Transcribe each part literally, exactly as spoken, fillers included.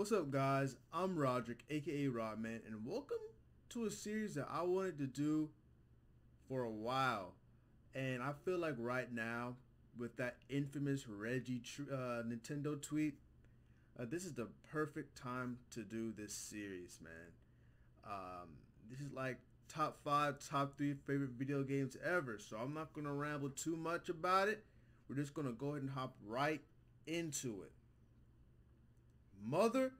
What's up guys, I'm Roderick aka Rodman, and welcome to a series that I wanted to do for a while. And I feel like right now, with that infamous Reggie uh, Nintendo tweet, uh, this is the perfect time to do this series, man. Um, this is like top five, top three favorite video games ever, so I'm not going to ramble too much about it. We're just going to go ahead and hop right into it. Mother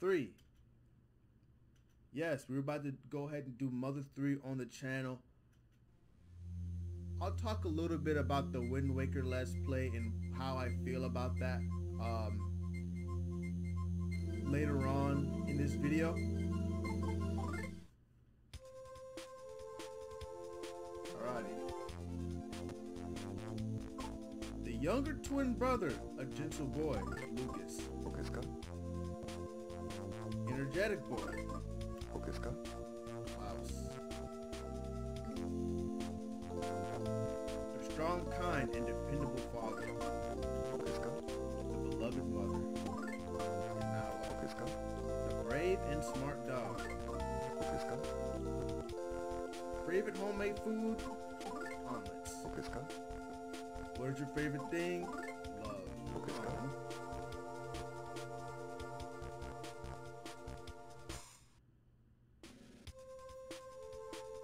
three. Yes, we're about to go ahead and do Mother three on the channel. I'll talk a little bit about the Wind Waker Let's Play and how I feel about that um, later on in this video. Alrighty. The younger twin brother, a gentle boy, Lucas. Energetic boy, Claus. A strong, kind, and dependable father, the beloved mother, Hinawa. A brave and smart dog, favorite homemade food, omelets. What is your favorite thing? Love.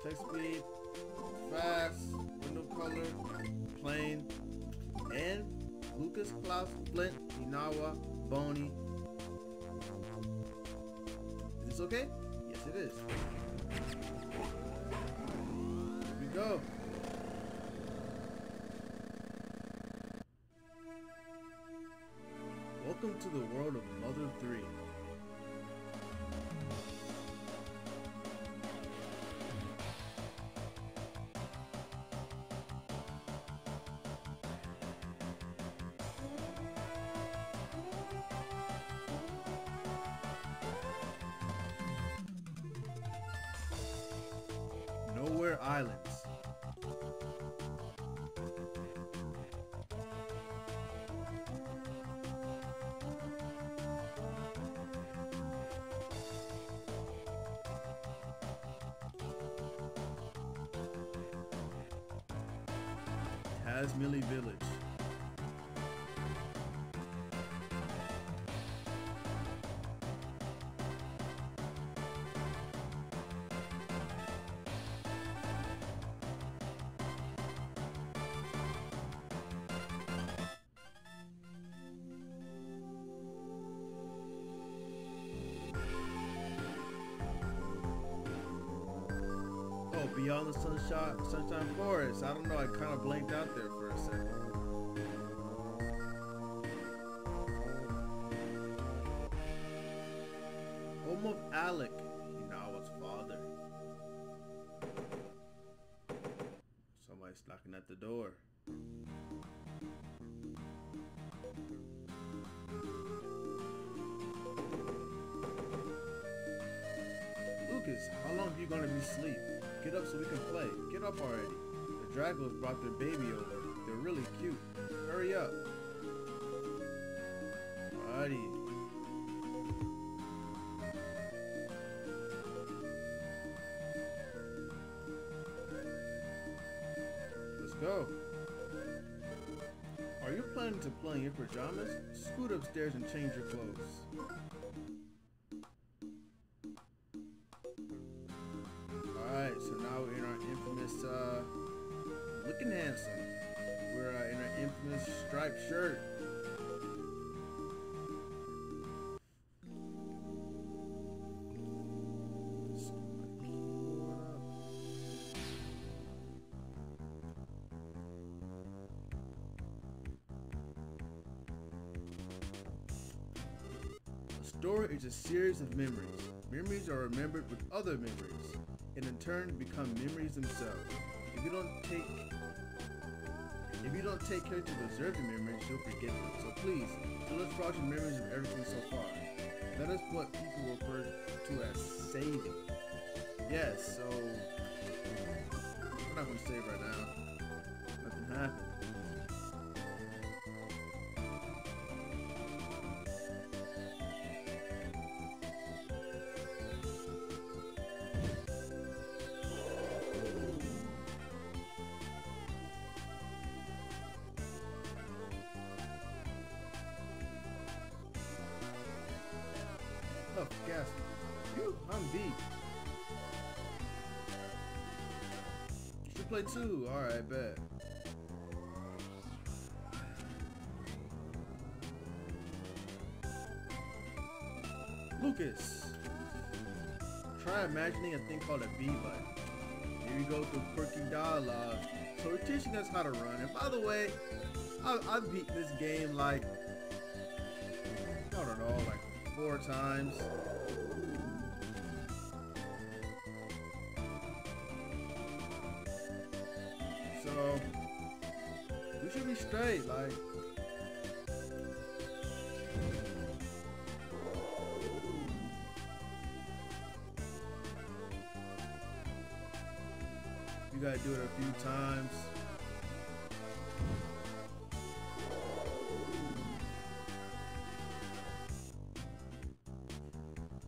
Text speed, fast, window color, plain, and Lucas, Claus, Flint, Hinawa, Boney. Is this okay? Yes, it is. Here we go. Welcome to the world of Mother three. Nowhere Islands. Tazmily Village. Beyond the Sunshine, Sunshine Forest. I don't know, I kind of blanked out there for a second. Home of Alec, Hinawa's father. Somebody's knocking at the door. Lucas, how long are you gonna be asleep? Get up so we can play. Get up already. The dragons brought their baby over. They're really cute. Hurry up. Alrighty. Let's go. Are you planning to play in your pajamas? Scoot upstairs and change your clothes. Alright, so now we're in our infamous, uh, looking handsome. We're uh, in our infamous striped shirt. A story is a series of memories. Memories are remembered with other memories, and in turn become memories themselves. If you don't take if you don't take care to preserve your memories, you'll forget them. So please, so let's forge your memories of everything so far. That is what people refer to as saving. Yes, so we're not gonna save right now. Nothing happened. Gas. You, I'm deep. You should play two. Alright, bet. Lucas. Try imagining a thing called a B button. Here we go through quirky dialogue. So we're teaching us how to run. And by the way, I, I beat this game like, I don't know, like four times. So we should be straight, like. You gotta do it a few times.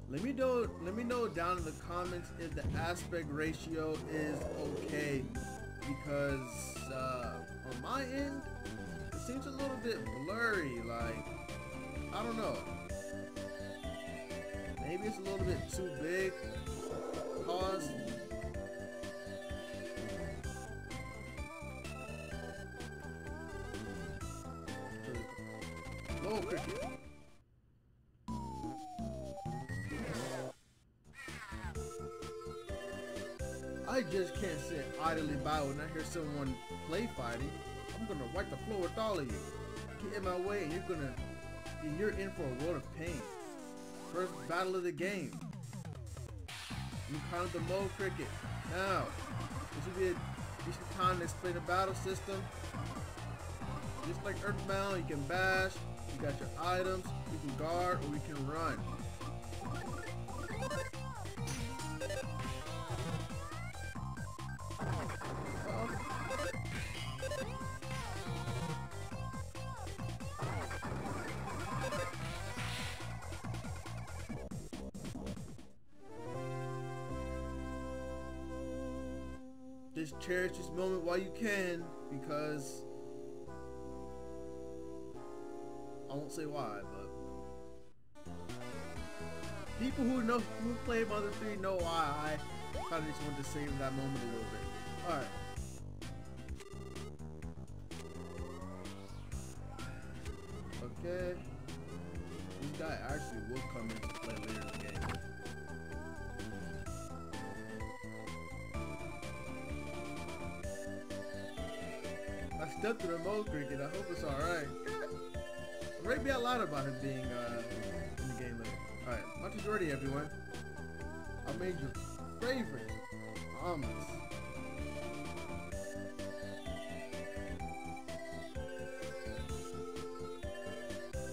Let me know, let me know down in the comments if the aspect ratio is okay, because uh, on my end it seems a little bit blurry, like I don't know. Maybe it's a little bit too big. Pause. Oh, cricket. I just can't sit idly by when I hear someone play fighting. I'm gonna wipe the floor with all of you. Get in my way and you're gonna and you're in for a world of pain. First battle of the game. You counted the mole, cricket. Now, this would be a decent time to explain the battle system. Just like Earthbound, you can bash. You got your items, you can guard, or you can run. Uh-oh. Just cherish this moment while you can, because I won't say why, but people who know who play Mother three know why. I kind of just wanted to save that moment a little bit. All right. Okay. This guy actually will come in to play later in the game. I stepped through the mode, cricket. I hope it's all right. Maybe I lied about him being uh, in the game later. Alright, much is ready, everyone. I made your favorite almonds.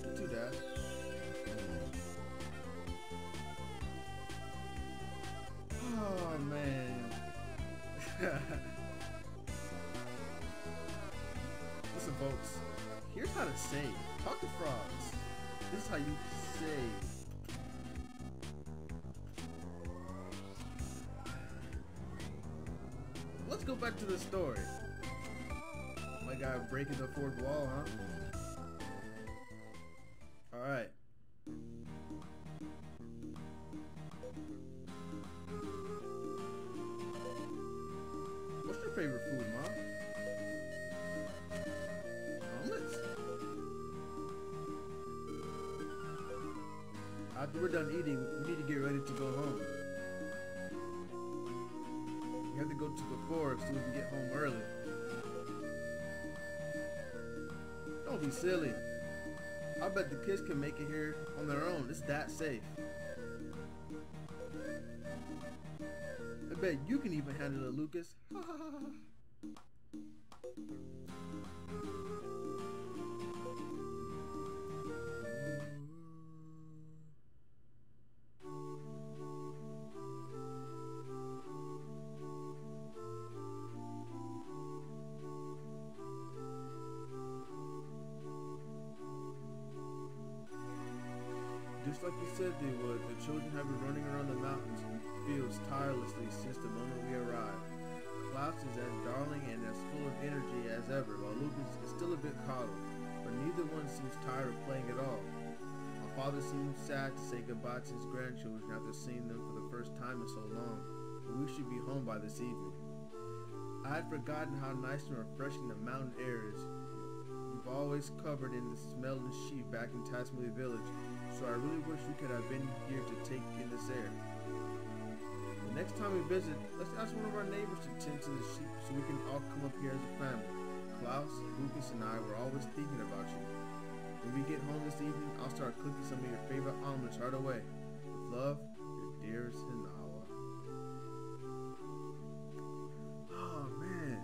Get to that. Oh, man. Listen, folks. Here's how to save. Talk to frogs. This is how you save. Let's go back to the story. My guy breaking the fourth wall, huh? Alright. What's your favorite food, Mom? After we're done eating, we need to get ready to go home. We have to go to the forest so we can get home early. Don't be silly. I bet the kids can make it here on their own. It's that safe. I bet you can even handle it, Lucas. Just like you said they would, the children have been running around the mountains and fields tirelessly since the moment we arrived. Claus is as darling and as full of energy as ever, while Lucas is still a bit coddled, but neither one seems tired of playing at all. I father seemed sad to say goodbye to his grandchildren after seeing them for the first time in so long, but we should be home by this evening. I had forgotten how nice and refreshing the mountain air is. We've always covered in the smell of the sheep back in Tazmily Village, so I really wish we could have been here to take in this air. The next time we visit, let's ask one of our neighbors to tend to the sheep so we can all come up here as a family. Claus, Lucas, and I were always thinking about you. When we get home this evening, I'll start cooking some of your favorite omelets right away. With love, your dearest Hinawa. Oh man.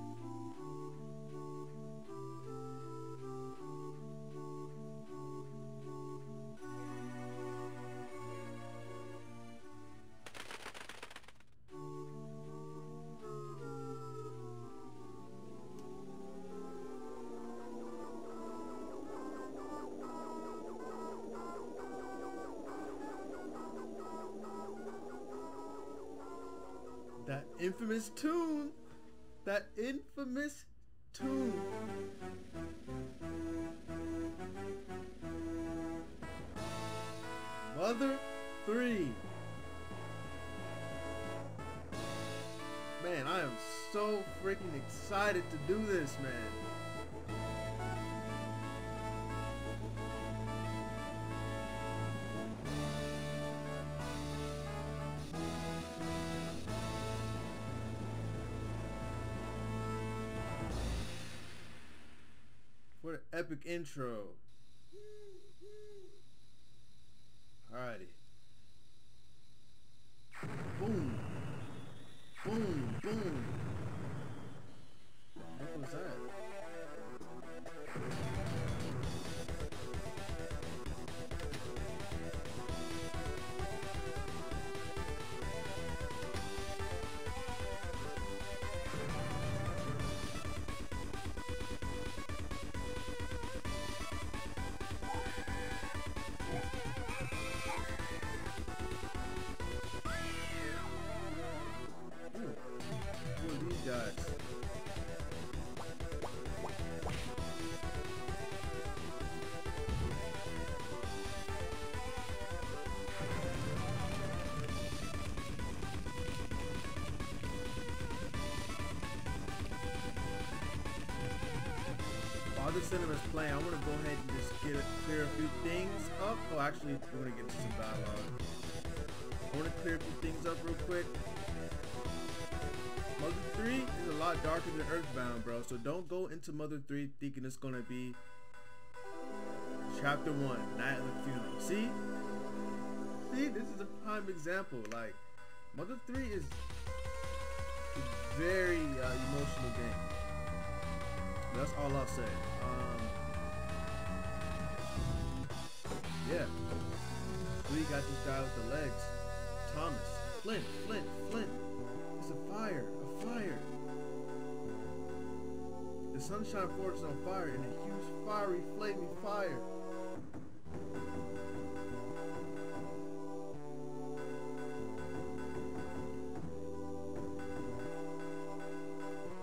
That infamous tune! That infamous tune! Mother three! Man, I am so freaking excited to do this, man! What an epic intro. Alrighty. Boom. Boom. Boom. What was that? While this cinema's playing, I want to go ahead and just get a, clear a few things up. Oh, actually, I want to get into some dialogue. I want to clear a few things up real quick. Mother three is a lot darker than Earthbound, bro, so don't go into Mother three thinking it's going to be Chapter one, Night of the Funeral. See? See, this is a prime example. Like, Mother three is a very uh, emotional game. That's all I'll say. Um, yeah. We got this guy with the legs. Thomas. Flint, Flint, Flint. It's a fire, a fire. The Sunshine Forest is on fire in a huge, fiery, flaming fire.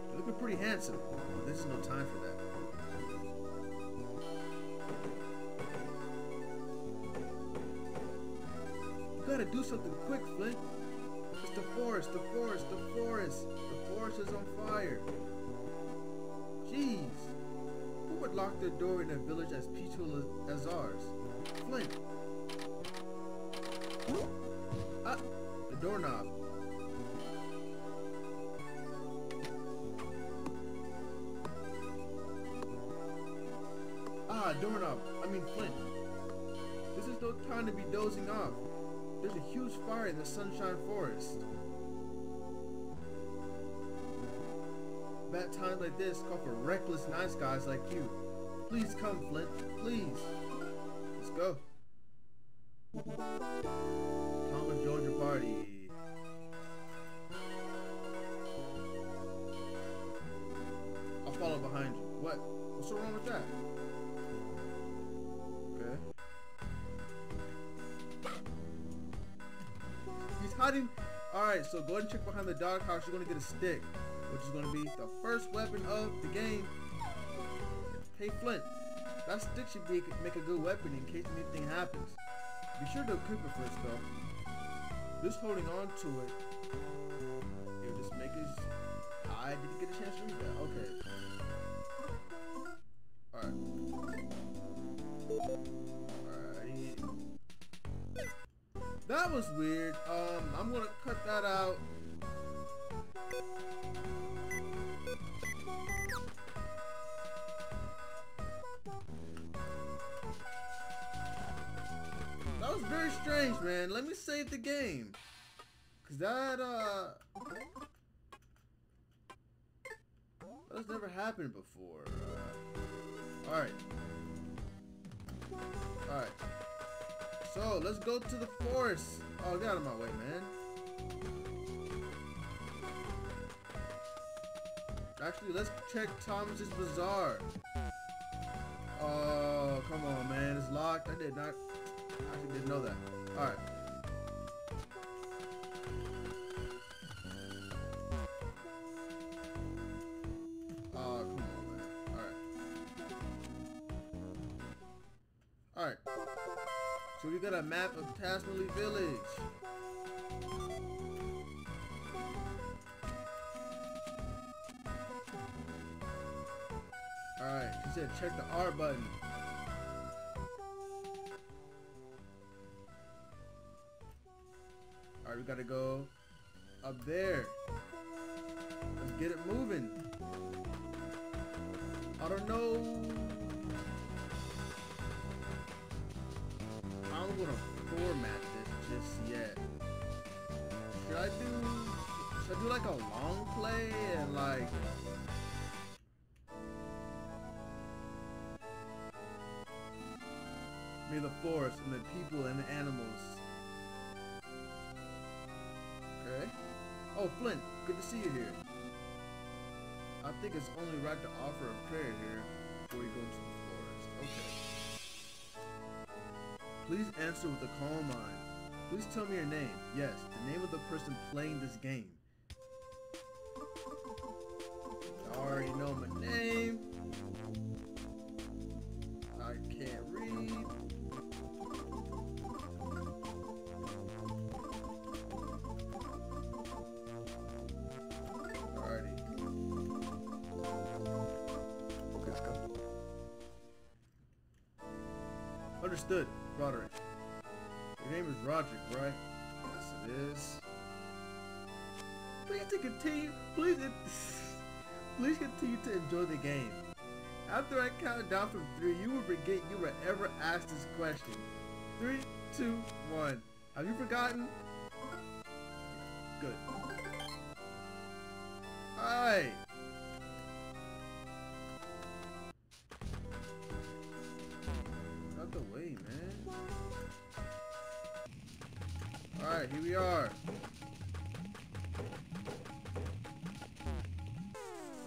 They're looking pretty handsome. This is no time for that. You gotta do something quick, Flint. It's the forest, the forest, the forest. The forest is on fire. Jeez. Who would lock their door in a village as peaceful as ours? Flint. Ah, the doorknob. Ah, doorknob. I mean Flint. This is no time to be dozing off. There's a huge fire in the Sunshine Forest. Bad times like this call for reckless nice guys like you. Please come, Flint. Please. Let's go. Come and join your party. I'll follow behind you. What? What's so wrong with that? Hiding. All right, so go ahead and check behind the doghouse. You're gonna get a stick, which is gonna be the first weapon of the game. Hey Flint, that stick should be, make a good weapon in case anything happens. Be sure to equip it first, though. Just holding on to it, it'll just make his... I didn't get a chance to read that. Okay. Alright. Alrighty. That was weird. Um, I'm gonna cut that out. That was very strange, man. Let me save the game. Cause that, uh... that's never happened before. Uh, Alright. Alright. So, let's go to the forest. Oh, get out of my way, man. Actually, let's check Thomas's bazaar. Oh, come on, man. It's locked. I did not... I actually didn't know that. Alright. Alright, so we got a map of Tazmily Village. Alright, she said check the R button. Alright, we gotta go up there. Let's get it moving. I don't know. I'm gonna format this just yet. Should I do should I do like a long play and like maybe the forest and the people and the animals? Okay. Oh, Flint, good to see you here. I think it's only right to offer a prayer here before you go into the forest. Okay. Please answer with a calm mind. Please tell me your name. Yes, the name of the person playing this game. I already know my name. I can't read. Alrighty. Okay, let's go. Understood. Roderick. Your name is Roderick, right? Yes, it is. Please to continue. Please, please continue to enjoy the game. After I count down from three, you will forget you were ever asked this question. Three, two, one. Have you forgotten? Good. All right. Alright, here we are.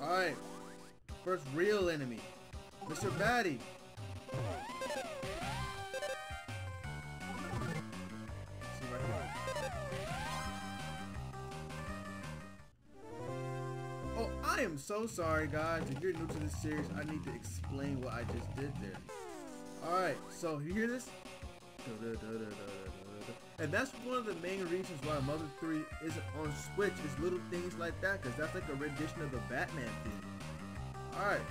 Alright. First real enemy. Mister Batty. See right here. Oh, I am so sorry, guys. If you're new to this series, I need to explain what I just did there. Alright, so you hear this? And that's one of the main reasons why Mother three isn't on Switch, is little things like that, because that's like a rendition of the Batman theme. Alright.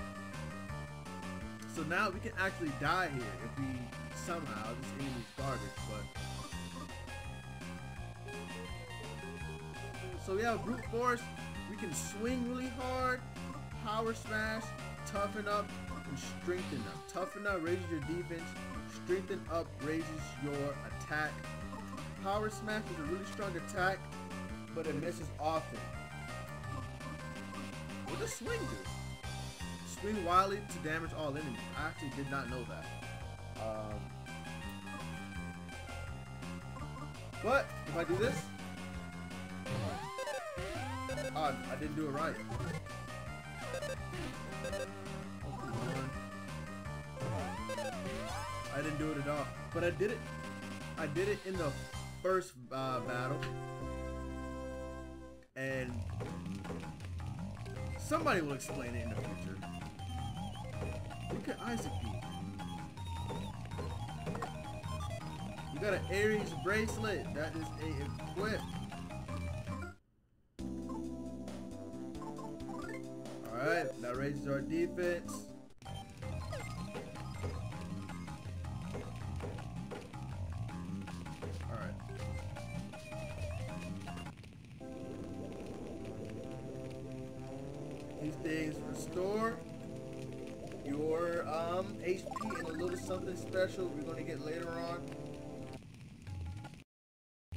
So now we can actually die here if we somehow, this enemy's garbage, but... So we have brute force, we can swing really hard, power smash, toughen up, and strengthen up. Toughen up raises your defense, strengthen up raises your attack. Power smash is a really strong attack, but it misses often. What does swing do? Swing wildly to damage all enemies. I actually did not know that. Um, but if I do this, uh, I didn't do it right. I didn't do it at all, but I did it. I did it in the first uh, battle, and somebody will explain it in the future. Look at Isaac. You got an Aries bracelet. That is a equip. Alright, that raises our defense. Alright. These things restore your um, H P and a little something special we're going to get later on.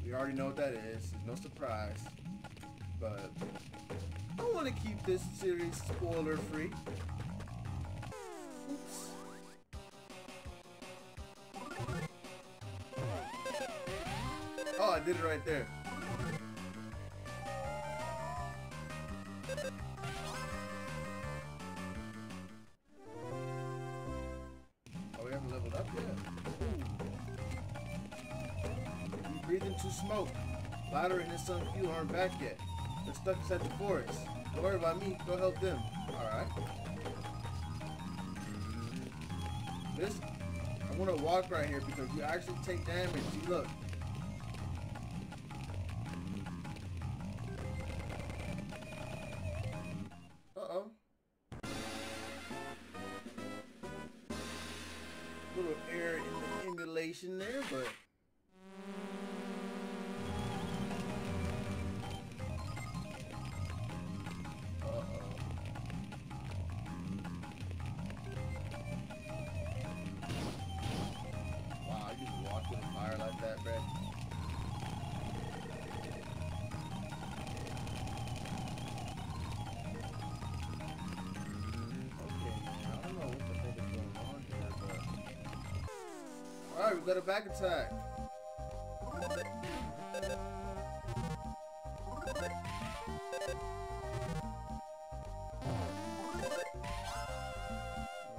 We already know what that is. No surprise. But I want to keep this series spoiler free. Oops. Oh, I did it right there. Oh, we haven't leveled up yet. We breathe into smoke. Louder and his son Hugh aren't back yet. They're stuck inside the forest. Don't worry about me, go help them. Alright. This, I want to walk right here because you actually take damage. See, look. Uh-oh. Little error in the emulation there, but... Alright, we got a back attack.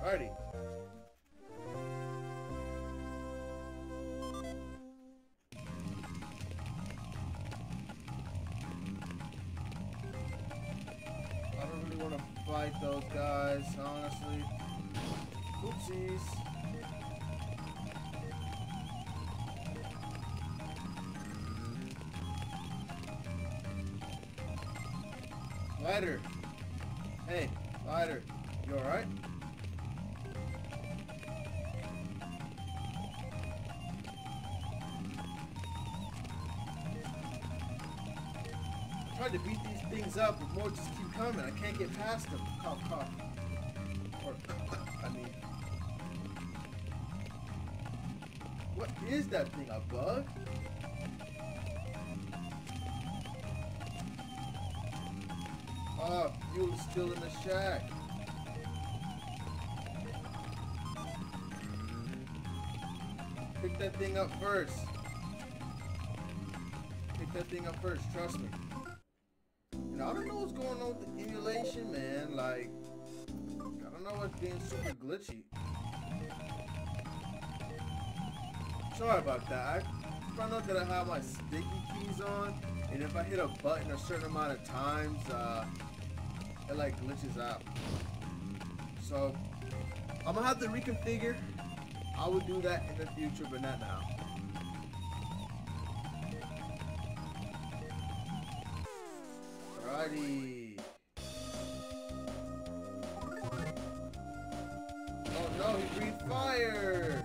Alrighty. I don't really want to fight those guys, honestly. Oopsies. Lighter. Hey, Lighter. You alright? I tried to beat these things up, but more just keep coming. I can't get past them. Cough, cough. Or, I mean... What is that thing? A bug? Oh, fuel is still in the shack. Pick that thing up first. Pick that thing up first, trust me. And I don't know what's going on with the emulation, man. Like, I don't know what's being super glitchy. Sorry about that. I found out that I have my sticky keys on, and if I hit a button a certain amount of times, uh, it like glitches out. So I'm gonna have to reconfigure. I will do that in the future, but not now. Alrighty. Oh no, he breathed fire.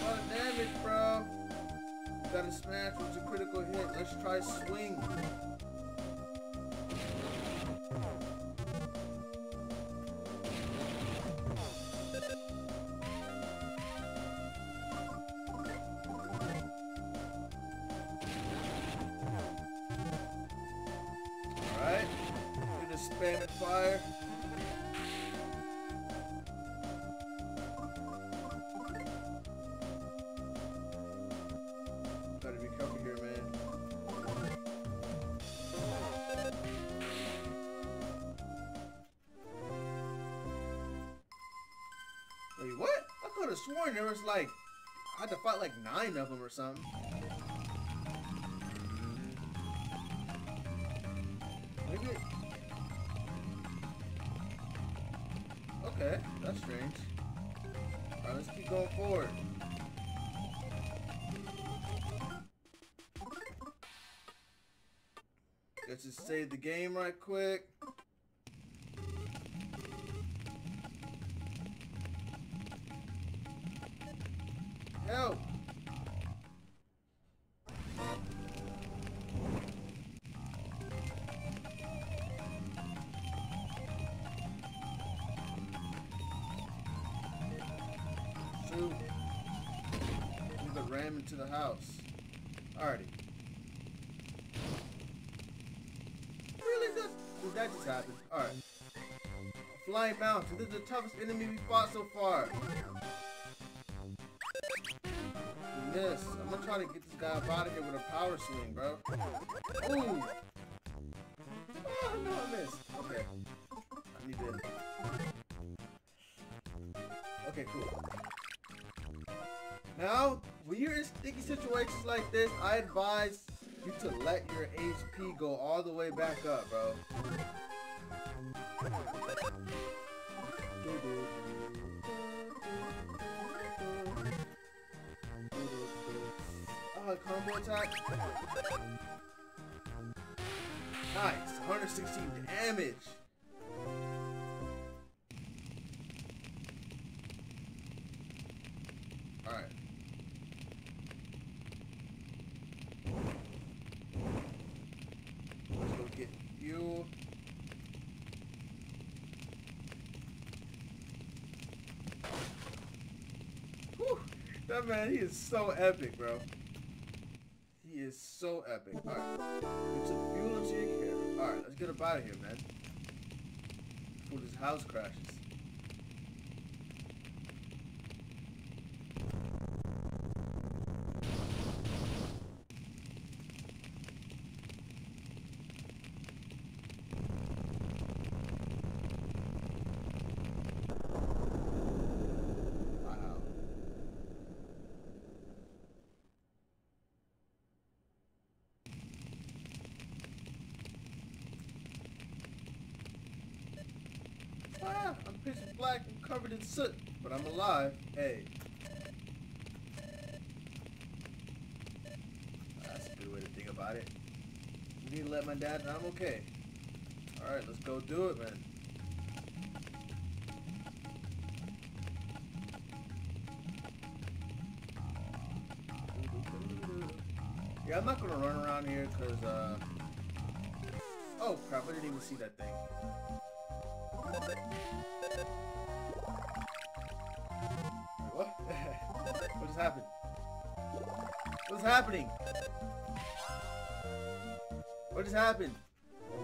Oh damage, bro. Gotta smash with a critical hit. Let's try swing. Alright. Gonna spam and fire. Sworn there was like I had to fight like nine of them or something. Maybe. Okay, that's strange. Alright, let's keep going forward. Let's just save the game right quick. Help! To the house. Alrighty. Really? That, did that just happen? Alright. Flying mountain. This is the toughest enemy we fought so far. And this. I'm gonna try to get this guy up out of here with a power swing, bro. Ooh! Oh, no, I missed. Okay. I need to... Okay, cool. Now, when you're in sticky situations like this, I advise you to let your H P go all the way back up, bro. Oh, combo attack. Nice, one hundred sixteen damage. That man, he is so epic, bro. He is so epic. Alright. We took fuel into your care. Alright, let's get up out of here, man. Before this house crashes. Black and covered in soot, but I'm alive. Hey, that's a good way to think about it. You need to let my dad know I'm okay. All right, let's go do it, man. Yeah, I'm not gonna run around here because uh oh crap, I didn't even see that thing. What? What just happened? What's happening? What just happened?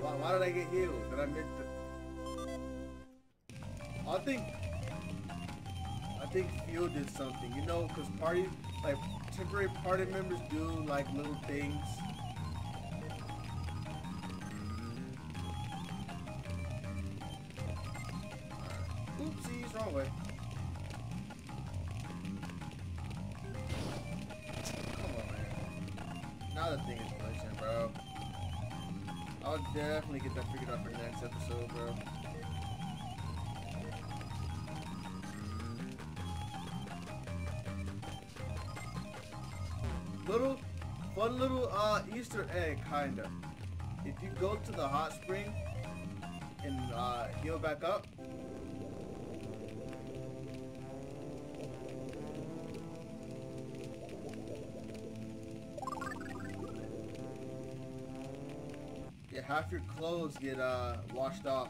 Why, why did I get healed? Did I miss the... I think... I think Fuel did something, you know, because party... Like, temporary party members do, like, little things. Oopsies, wrong way. The thing is glitching, bro. I'll definitely get that figured out for the next episode, bro. Little, fun little uh, Easter egg, kinda. If you go to the hot spring and uh, heal back up, half your clothes get uh, washed off.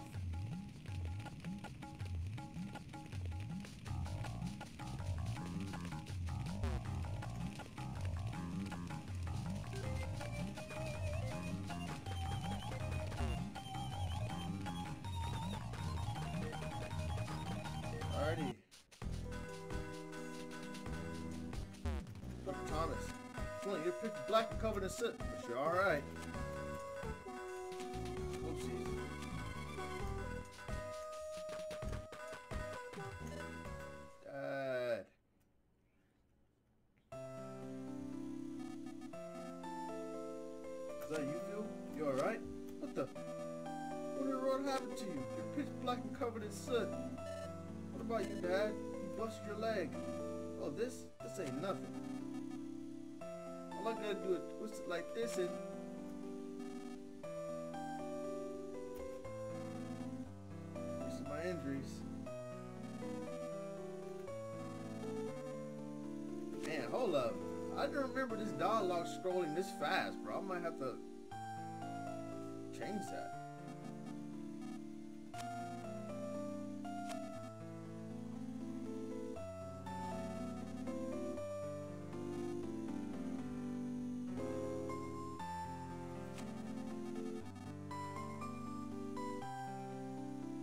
Alrighty. Doctor Thomas, Flint, you're picked black and covered in soot, but you're alright. about you, Dad. You busted your leg. Oh, this? This ain't nothing. All I gotta do is twist it like this and... This is my injuries. Man, hold up. I didn't remember this dialogue scrolling this fast, bro. I might have to change that.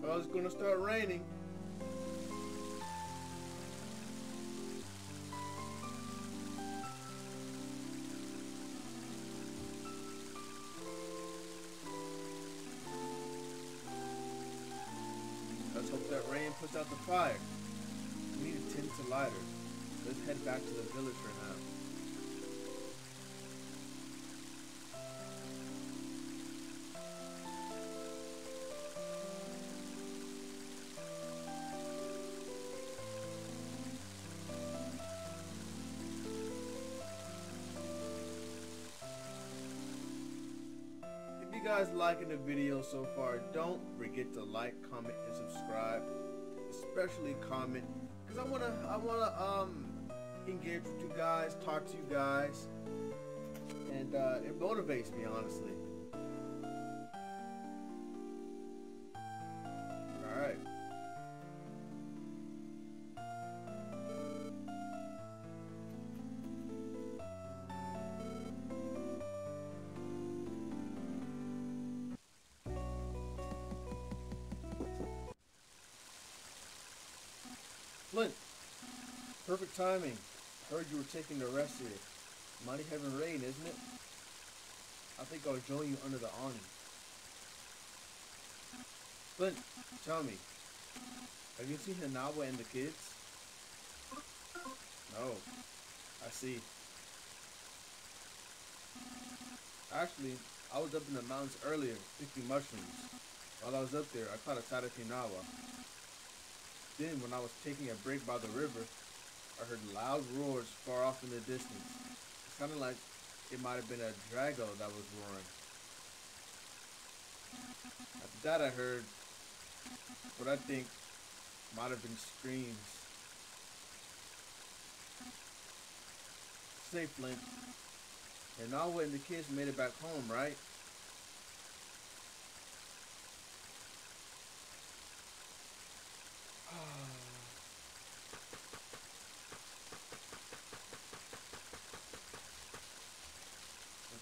Well, it's gonna start raining. Let's hope that rain puts out the fire. We need a tinsel lighter. Let's head back to the village for now. If you guys liking the video so far, don't forget to like, comment, and subscribe, especially comment, because I wanna I wanna um engage with you guys, talk to you guys, and uh, it motivates me, honestly. Alright, Flint, perfect timing. Heard you were taking a rest here. Mighty heavy rain, isn't it? I think I'll join you under the awning. Flint, tell me, have you seen Hinawa and the kids? No, I see. Actually, I was up in the mountains earlier picking mushrooms. While I was up there, I caught a sight of Hinawa. Then, when I was taking a break by the river, I heard loud roars far off in the distance. It sounded like it might have been a drago that was roaring. After that, I heard what I think might have been screams. Say, Flint, Hinawa and the kids made it back home, right?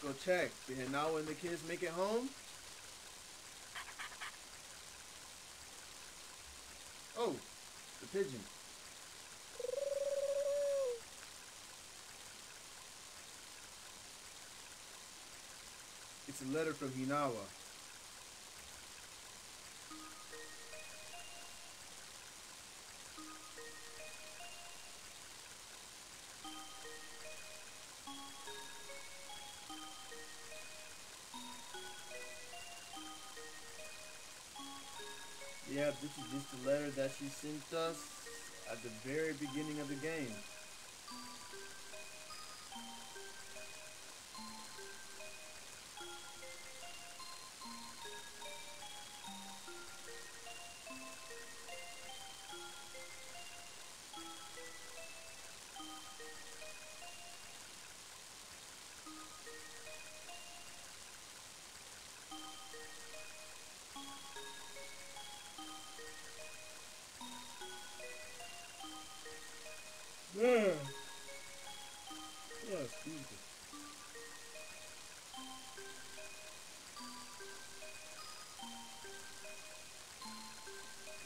Go check. Did Hinawa and the kids make it home? Oh, the pigeon. It's a letter from Hinawa. Yeah, this is just the letter that she sent us at the very beginning of the game.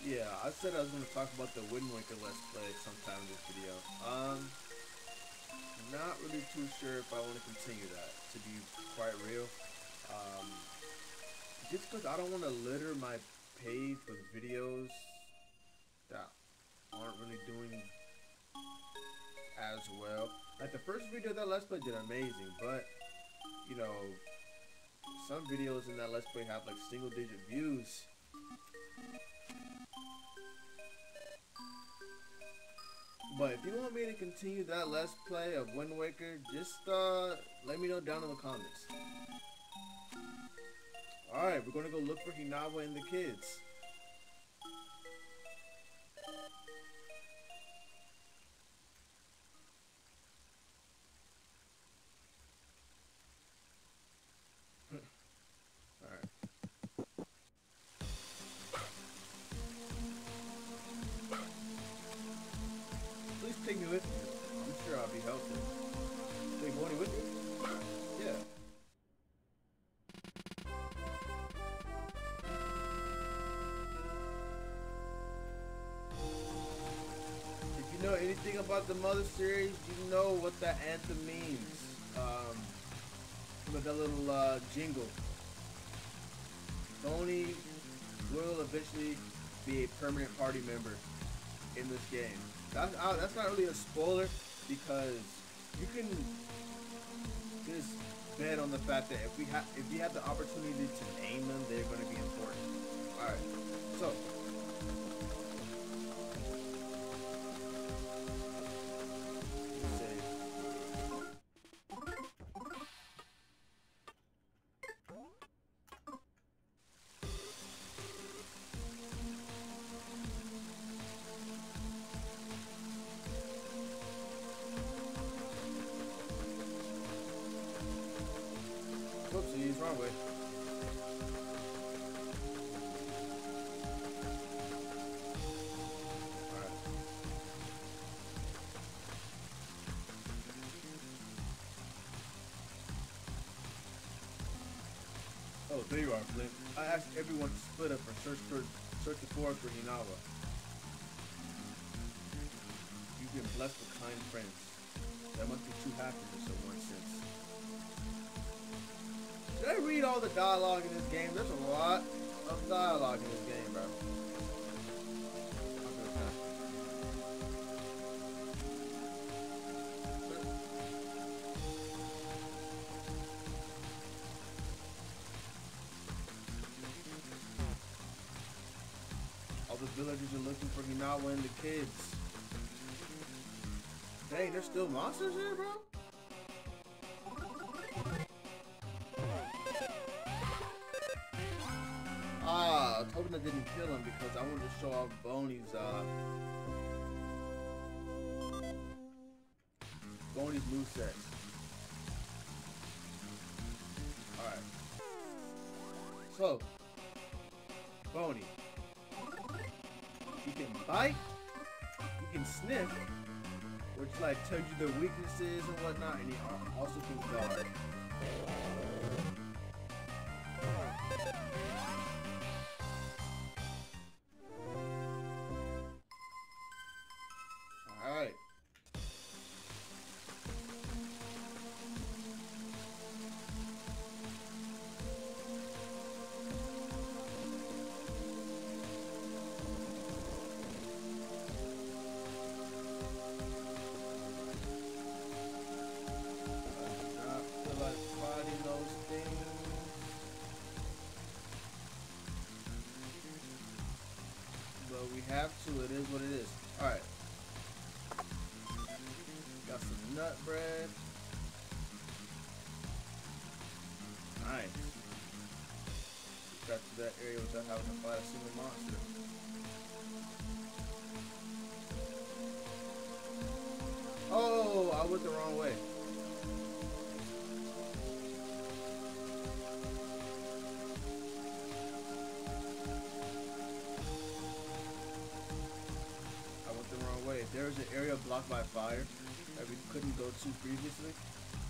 Yeah, I said I was going to talk about the Wind Waker Let's Play sometime in this video. Um, not really too sure if I want to continue that, to be quite real. Um, just because I don't want to litter my page with videos that aren't really doing as well. Like, the first video of that Let's Play did amazing, but, you know, some videos in that Let's Play have, like, single-digit views. But if you want me to continue that Let's Play of Wind Waker, just uh, let me know down in the comments. Alright, we're going to go look for Hinawa and the kids. Please take me with you. I'm sure I'll be helpful. Take Boney with you? Yeah. If you know anything about the Mother series, you know what that anthem means. Um, with that little uh, jingle. Boney will eventually be a permanent party member in this game. That's, uh, that's not really a spoiler because you can just bet on the fact that if we have if you have the opportunity to name them, they're going to be important. All right, so oopsies, wrong way. Alright. Oh, there you are, Flint. I asked everyone to split up and search for search the forest for Hinawa. You've been blessed with kind friends. That must be too happy for someone since. Did I read all the dialogue in this game? There's a lot of dialogue in this game, bro. All the villagers are looking for Hinawa and the kids. Dang, there's still monsters here, bro? Ah, I was hoping I didn't kill him because I wanted to show off Boney's, uh... Boney's moveset. Alright. So, Boney. You can bite, you can sniff, which, like, tells you their weaknesses and whatnot, and you also can guard. Alright. But we have to, it is what it is. Alright. Got some nut bread. Nice. Got to that area without having to fight a single monster. Oh, I went the wrong way. Way. There is an area blocked by fire that we couldn't go to previously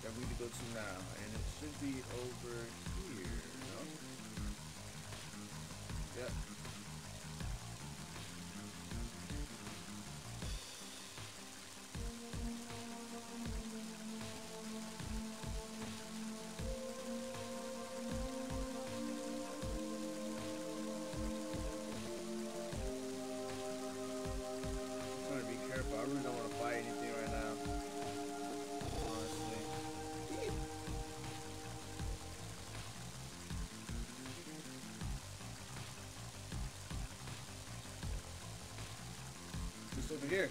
that we need to go to now, and it should be over here, no? Yep. I really don't want to buy anything right now, honestly. Just over here.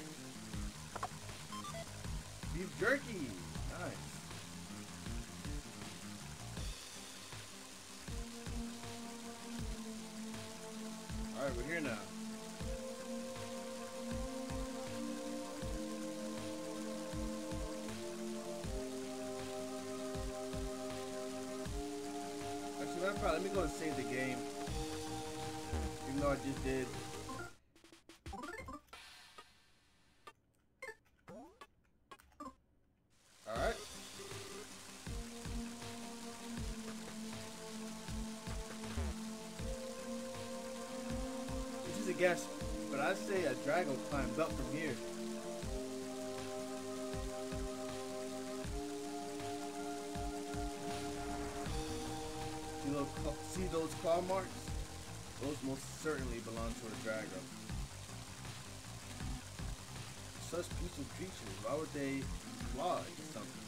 matter of fact, let me go and save the game. Even though I just did. Alright. This is a guess, but I say a dragon climbed up from here. See those claw marks? Those most certainly belong to a dragon. Such peaceful creatures, why would they claw at something?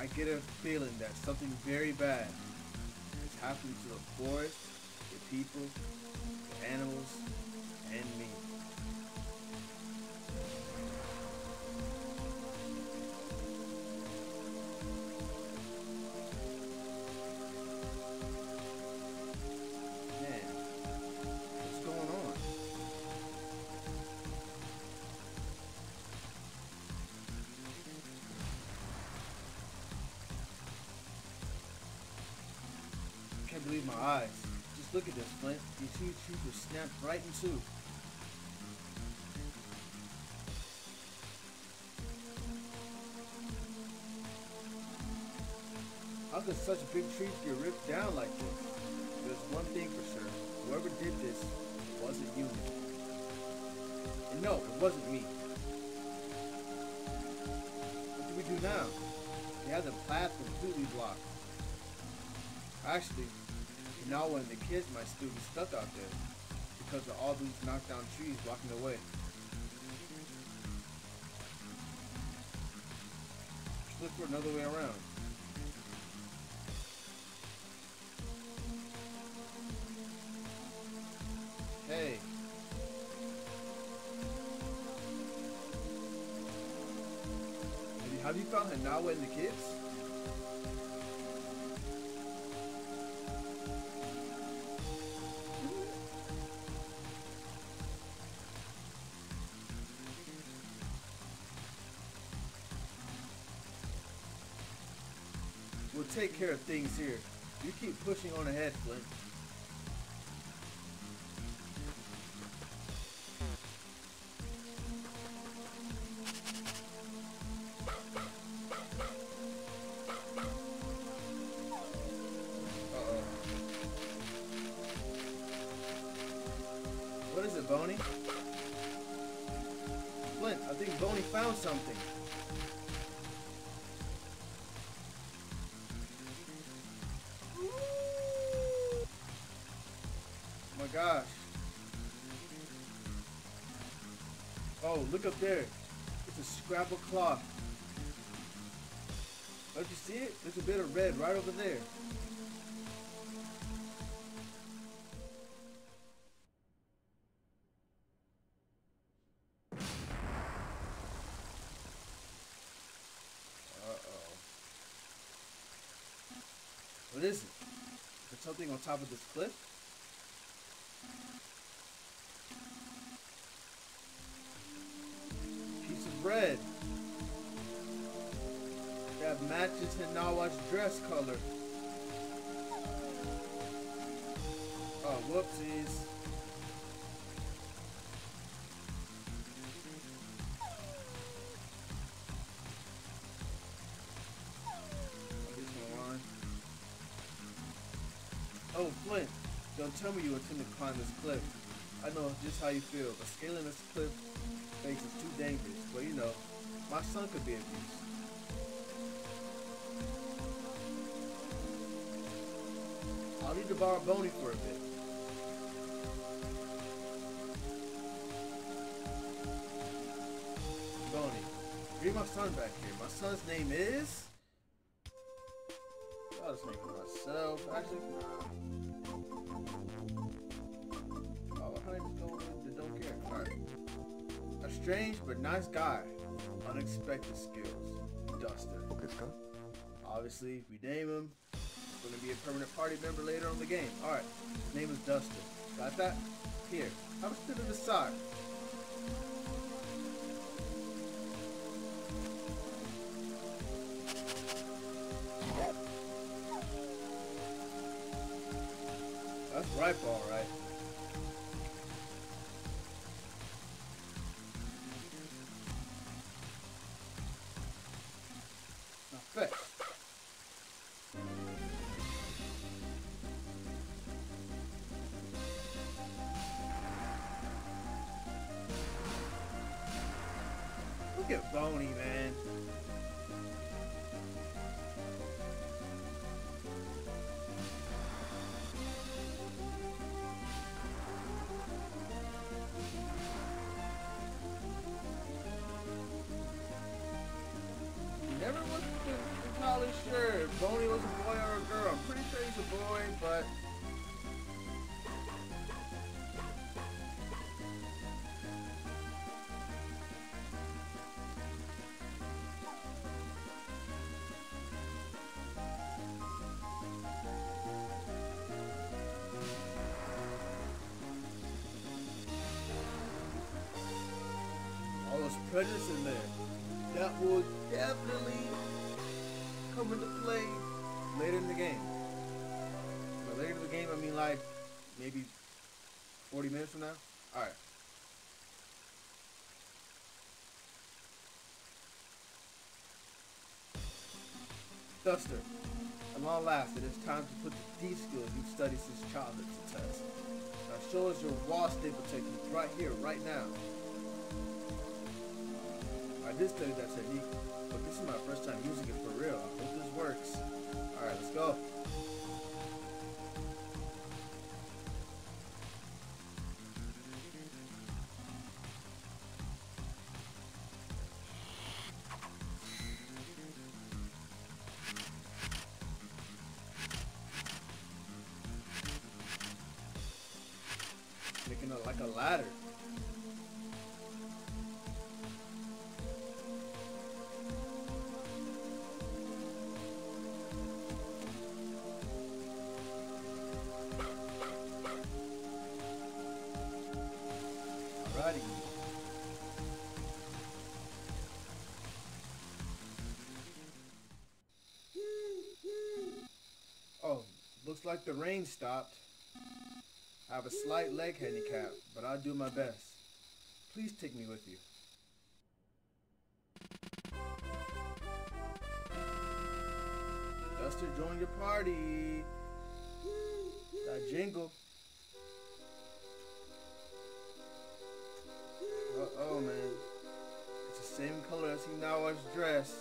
I get a feeling that something very bad is happening to the forest, the people, the animals, and me. Eyes. Just look at this, Flint. These huge trees were snapped right in two. How could such big trees get ripped down like this? There's one thing for sure. Whoever did this wasn't you. And no, it wasn't me. What do we do now? They have the path completely blocked. Actually, Hinawa and the kids, my students, stuck out there because of all these knocked down trees blocking the way. Let's look for another way around. Hey. Have you found Hinawa and the kids? Take care of things here. You keep pushing on ahead, Flint. Uh-oh. What is it, Boney? Flint, I think Boney found something. Gosh. Oh, look up there. It's a scrap of cloth. Don't you see it? There's a bit of red right over there. Uh-oh. What is it? Is there something on top of this cliff? Red that matches Hinawa's dress color. Oh, whoopsies. Oh, Flint, don't tell me you intend to climb this cliff. I know just how you feel, but scaling this cliff face is too dangerous. But you know, my son could be abused. I'll need to borrow Boney for a bit. Boney, bring my son back here. My son's name is... I'll just make it myself. Actually, strange but nice guy. Unexpected skills. Duster. Obviously, we name him. He's gonna be a permanent party member later on in the game. Alright, his name is Duster. Got that? Here, have a spit to the side. ripe, all right. Not fit. Look at Boney, man. Boney was a boy or a girl. I'm pretty sure he's a boy, but all those prejudice in there. That will definitely come into play later in the game. But later in the game, I mean like maybe forty minutes from now. All right. Duster, at long last, it is time to put the D skills you've studied since childhood to test. Now show us your wall staple technique right here, right now. I did study that technique, but this is my first time using it for real. I hope this works. Alright, let's go. Making it like a ladder. Looks like the rain stopped. I have a slight leg handicap, but I'll do my best. Please take me with you. Duster, join your party. That jingle. Uh-oh, man. It's the same color as Hinawa's dress.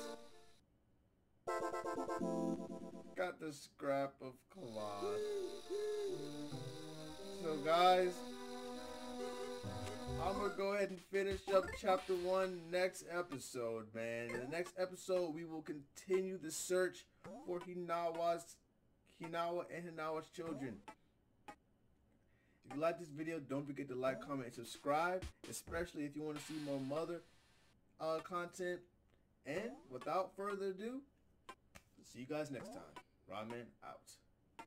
Got the scrap of cloth. So guys, I'm gonna go ahead and finish up chapter one next episode, man. In the next episode, we will continue the search for Hinawa's Hinawa and Hinawa's children. If you like this video, don't forget to like, comment, and subscribe, especially if you want to see more Mother uh, content. And without further ado, see you guys next time. Rodman out.